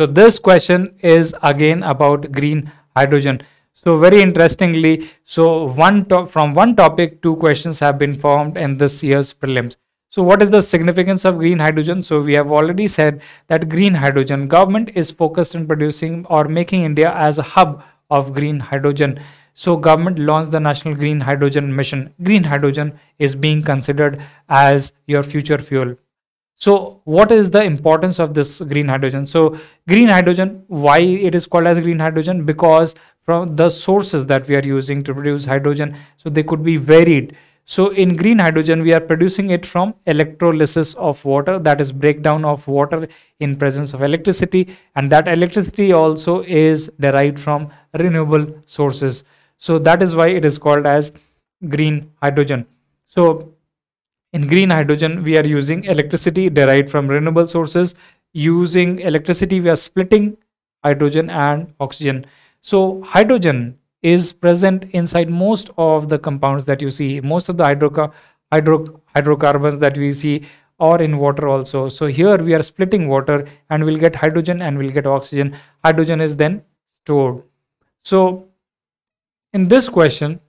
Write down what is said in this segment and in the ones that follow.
So this question is again about green hydrogen. So very interestingly, so from one topic, two questions have been formed in this year's prelims. So what is the significance of green hydrogen? So we have already said that green hydrogen, government is focused on producing or making India as a hub of green hydrogen. So government launched the National Green Hydrogen Mission. Green hydrogen is being considered as your future fuel. So what is the importance of this green hydrogen? So green hydrogen, why it is called as green hydrogen? Because from the sources that we are using to produce hydrogen, so they could be varied. So in green hydrogen, we are producing it from electrolysis of water, that is breakdown of water in presence of electricity, and that electricity also is derived from renewable sources. So that is why it is called as green hydrogen. So in green hydrogen, we are using electricity derived from renewable sources. Using electricity, we are splitting hydrogen and oxygen. So hydrogen is present inside most of the compounds that you see, most of the hydrocarbons that we see, or in water also. So here we are splitting water and we'll get hydrogen and we'll get oxygen. Hydrogen is then stored. So in this question,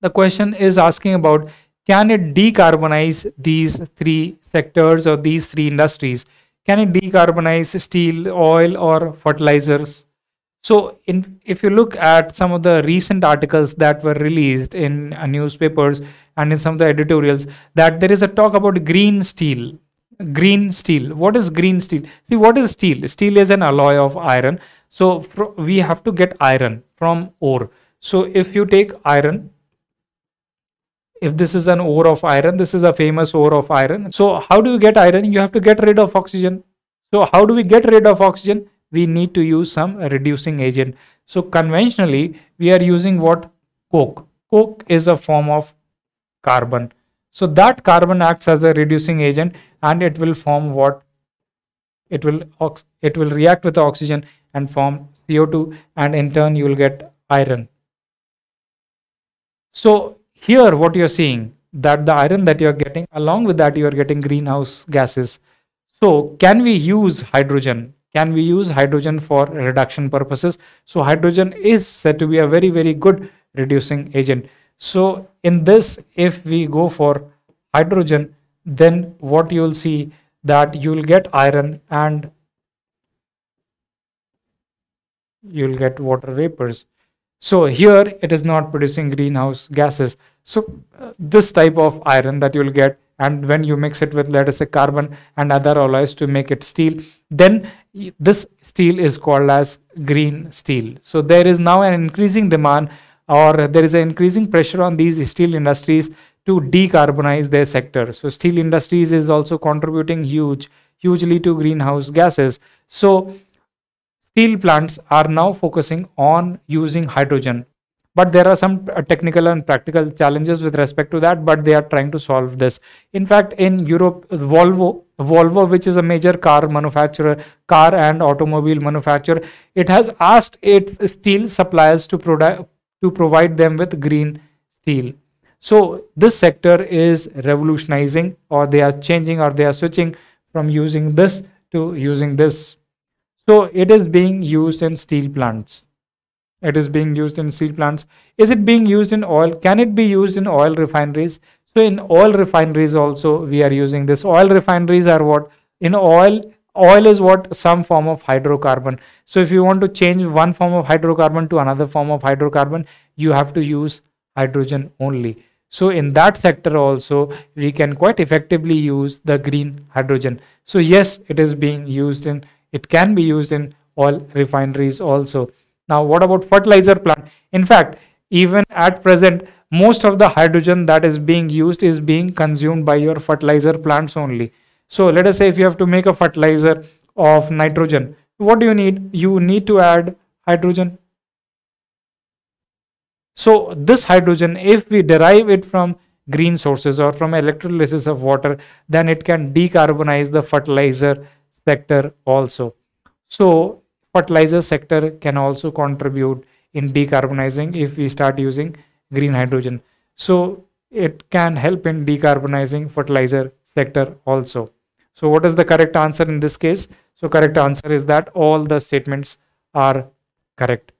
the question is asking about, can it decarbonize these three sectors or these three industries? Can it decarbonize steel, oil, or fertilizers? So if you look at some of the recent articles that were released in newspapers and in some of the editorials, that there is a talk about green steel. Green steel. What is green steel? See, what is steel? Steel is an alloy of iron. So we have to get iron from ore. So if you take iron, if this is an ore of iron, this is a famous ore of iron. So how do you get iron? You have to get rid of oxygen. So how do we get rid of oxygen? We need to use some reducing agent. So conventionally, we are using what? Coke. Coke is a form of carbon. So that carbon acts as a reducing agent and it will form what? It will react with the oxygen and form CO2, and in turn you will get iron. So here what you're seeing, that the iron that you're getting, along with that you are getting greenhouse gases. So can we use hydrogen? Can we use hydrogen for reduction purposes? So hydrogen is said to be a very, very good reducing agent. So in this, if we go for hydrogen, then what you will see, that you will get iron and you will get water vapors. So here it is not producing greenhouse gases. So this type of iron that you will get, and when you mix it with, let us say, carbon and other alloys to make it steel, then this steel is called as green steel. So there is now an increasing demand, or there is an increasing pressure on these steel industries to decarbonize their sector. So steel industries is also contributing hugely to greenhouse gases. So steel plants are now focusing on using hydrogen, but there are some technical and practical challenges with respect to that, but they are trying to solve this. In fact, in Europe, Volvo, which is a major car manufacturer, car and automobile manufacturer, it has asked its steel suppliers to provide them with green steel. So this sector is revolutionizing, or they are changing, or they are switching from using this to using this. So it is being used in steel plants. It is being used in steel plants. Is it being used in oil? Can it be used in oil refineries? So in oil refineries also we are using this. Oil refineries are what? In oil, oil is what? Some form of hydrocarbon. So if you want to change one form of hydrocarbon to another form of hydrocarbon, you have to use hydrogen only. So in that sector also, we can quite effectively use the green hydrogen. So yes, it is being used in, it can be used in oil refineries also. Now, what about fertilizer plant? In fact, even at present, most of the hydrogen that is being used is being consumed by your fertilizer plants only. So let us say if you have to make a fertilizer of nitrogen, what do you need? You need to add hydrogen. So this hydrogen, if we derive it from green sources or from electrolysis of water, then it can decarbonize the fertilizer sector also. So fertilizer sector can also contribute in decarbonizing if we start using green hydrogen. So it can help in decarbonizing fertilizer sector also. So what is the correct answer in this case? So correct answer is that all the statements are correct.